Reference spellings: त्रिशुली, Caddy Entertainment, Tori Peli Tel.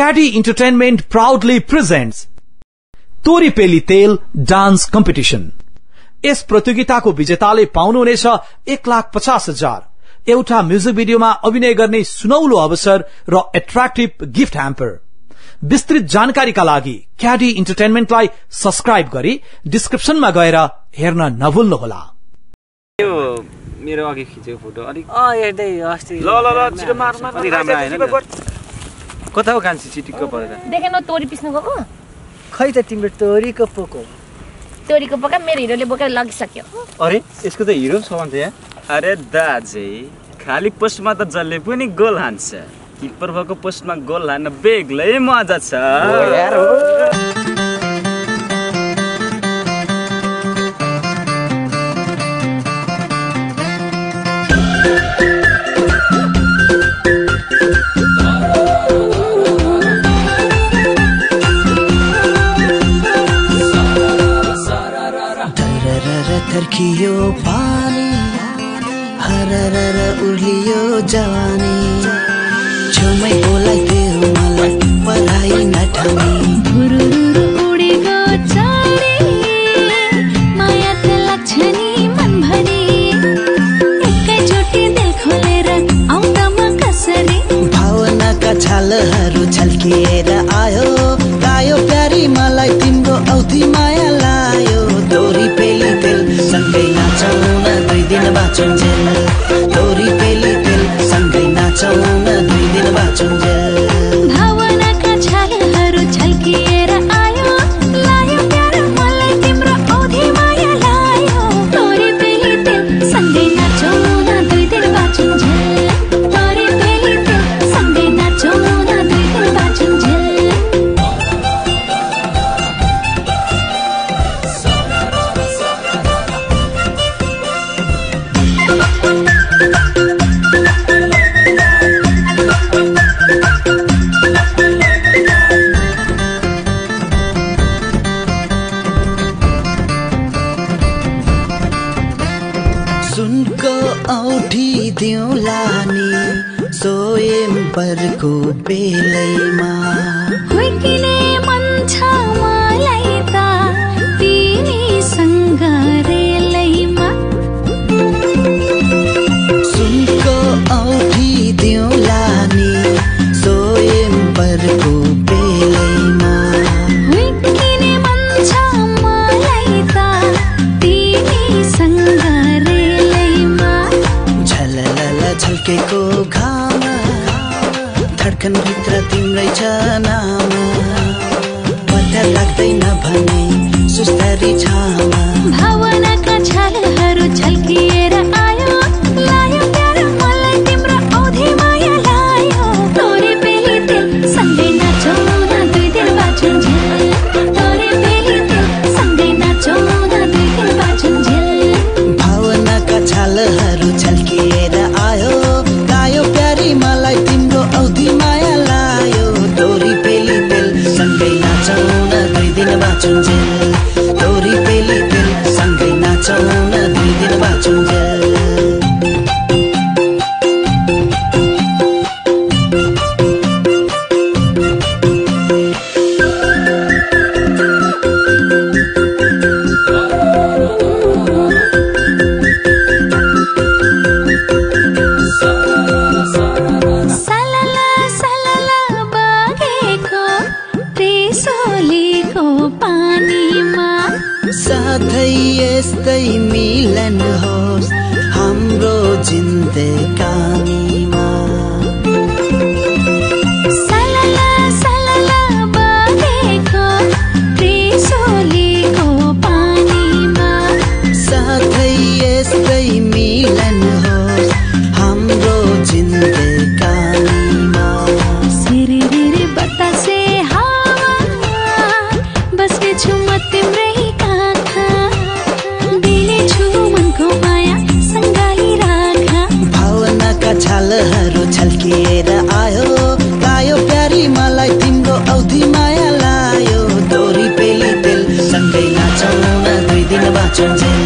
Caddy Entertainment proudly presents तोरी पेली तेल डांस कंपिटिशन। इस प्रतियोगिता को विजेताले पाउनुहुनेछ 1,50,000, एउटा म्युजिक भिडियोमा अभिनय गर्ने सुनौलो अवसर र एट्र्याक्टिभ गिफ्ट ह्याम्पर। विस्तृत जानकारीका लागि क्याडी इन्टरटेनमेन्टलाई सब्स्क्राइब गरी डिस्क्रिप्सनमा गएर हेर्न नभुल्नुहोला। यो मेरो अघि खिचेको फोटो अनि हेर्दै अस्ति ल ल ल छिटो मार्नु पनि राम्रो हैन। कता हो कान्छी चिटिक्क परेर देखेन तोरी पिस्नु गको खै त तिम्रो तोरीको पोका मेरो हिरोले बोकेर लगिसक्यो। अरे यसको त हिरो छ भन्छ यहाँ। अरे दाजै खाली पोस्टमा त जल्ले पनि गोल हान्छ, किपर भएको पोस्टमा गोल हान्न बेग्लै मजा छ यार। हो तर्कियो पानी हररर उर्लियो जानी छुमै बोलाई देऊ मलाई पराई नठानी गुरुरु उडेको चाँडै माया त लाग्छ नि मनभरि एकैचोटी दिल खोलेर आउँदा म कसरी भावनाका छालहरू छल्किएर आयो गायो प्यारी मलाई तिम्रो औधी माया लायो तोरी पेली तेल सँगै नाचौँ न दुई दिन बाँचौँ जेल तोरी पेली तेल सँगै नाचौँ न दुई दिन बाँचौँ जेल भावनाका छालहरू छल्किएर आयो लायो प्यारो मलाई तिम्रो औधी माया लायो तोरी पेली तेल सँगै नाचौँ न दुई दिन बाँचौँ जेल तोरी पेली तेल सँगै नाचौँ न दुई दिन बाँचौँ जेल। सुनको औठी दिउँला नि सोयम्बर को बेलैमा हुर्किने मन छ मलाई त तिमीसँग रेलैमा सुनको औठी दिउँला नि सोयम्बर को बेलैमा हुर्किने मन छ मलाई त तिमीसँग झल्केको घाम धड्कन भित्र तिम्रै छ नाम पत्ता लाग्दैन भने सुस्तरी छामा भावनाका छालहरू झल्किएर आयो लायो प्यारो मलाई तिम्रो औधी माया लायो तोरी पेली तेल सँगै नाचौँ न दुई दिन बाँचौँ जेल तोरी पेली तेल सँगै नाचौँ न दुई दिन बाँचौँ जेल भावनाका छालहरू झल्किएर आयो गायो प्यारी मलाई तिम्रो औधी माया लायो तोरी पेली तेल सँगै नाचौँ न दुई दिन बाँचौँ जेल तोरी पेली तेल सँगै नाचौँ न दुई दिन बाँचौँ जेल। साथै यस्तै मिलन होस् हाम्रो जिन्दगानीमा सलला सलला बगेको त्रिशुलीको पानीमा साथै यस्तै मिलन होस् हाम्रो जिन्दगानीमा सिरिर बतासे हावा बस्ने छु म तिम्रै छालहरू छल्किएर आयो गायो प्यारी मलाई तिम्रो औधी माया लायो तोरी पेली तेल सँगै नाचौँ न दुई दिन बाँचौँ जेल